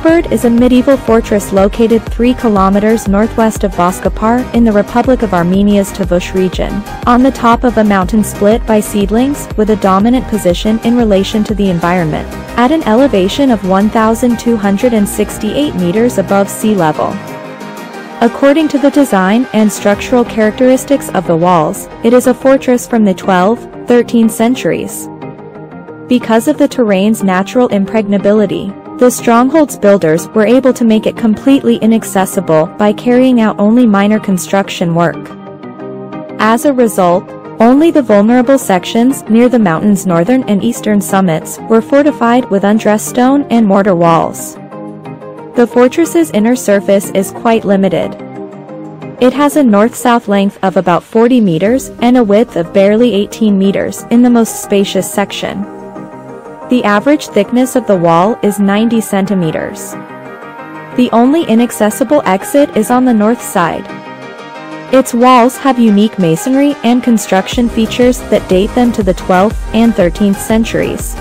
Koraberd is a medieval fortress located 3 kilometers northwest of Voskopar in the Republic of Armenia's Tavush region, on the top of a mountain split by seedlings with a dominant position in relation to the environment, at an elevation of 1,268 meters above sea level. According to the design and structural characteristics of the walls, it is a fortress from the 12th–13th centuries. Because of the terrain's natural impregnability, the stronghold's builders were able to make it completely inaccessible by carrying out only minor construction work. As a result, only the vulnerable sections near the mountain's northern and eastern summits were fortified with undressed stone and mortar walls. The fortress's inner surface is quite limited. It has a north-south length of about 40 meters and a width of barely 18 meters in the most spacious section. The average thickness of the wall is 90 centimeters. The only inaccessible exit is on the north side. Its walls have unique masonry and construction features that date them to the 12th and 13th centuries.